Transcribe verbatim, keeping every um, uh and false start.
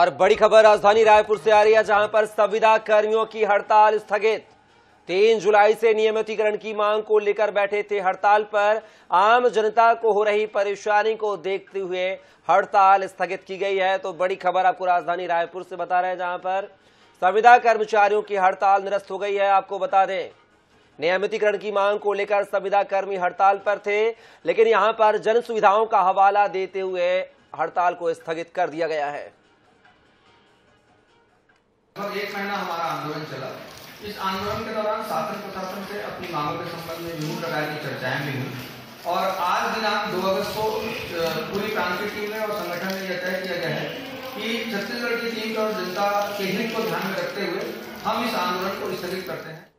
और बड़ी खबर राजधानी रायपुर से आ रही है, जहां पर संविदा कर्मियों की हड़ताल स्थगित। तीन जुलाई से नियमितीकरण की मांग को लेकर बैठे थे हड़ताल पर। आम जनता को हो रही परेशानी को देखते हुए हड़ताल स्थगित की गई है। तो बड़ी खबर आपको राजधानी रायपुर से बता रहे हैं, जहां पर संविदा कर्मचारियों की हड़ताल निरस्त हो गई है। आपको बता दें, नियमितीकरण की मांग को लेकर संविदा कर्मी हड़ताल पर थे, लेकिन यहाँ पर जन सुविधाओं का हवाला देते हुए हड़ताल को स्थगित कर दिया गया है। लगभग एक महीना हमारा आंदोलन चला। इस आंदोलन के दौरान शासन प्रशासन से अपनी मांगों के संबंध में विभिन्न प्रकार की चर्चाएं भी हुई और आज दिनांक दो अगस्त को पूरी प्रांतीय टीम ने और संगठन ने यह तय किया गया है कि छत्तीसगढ़ की टीम और जनता के हित को ध्यान में रखते हुए हम इस आंदोलन को स्थगित करते हैं।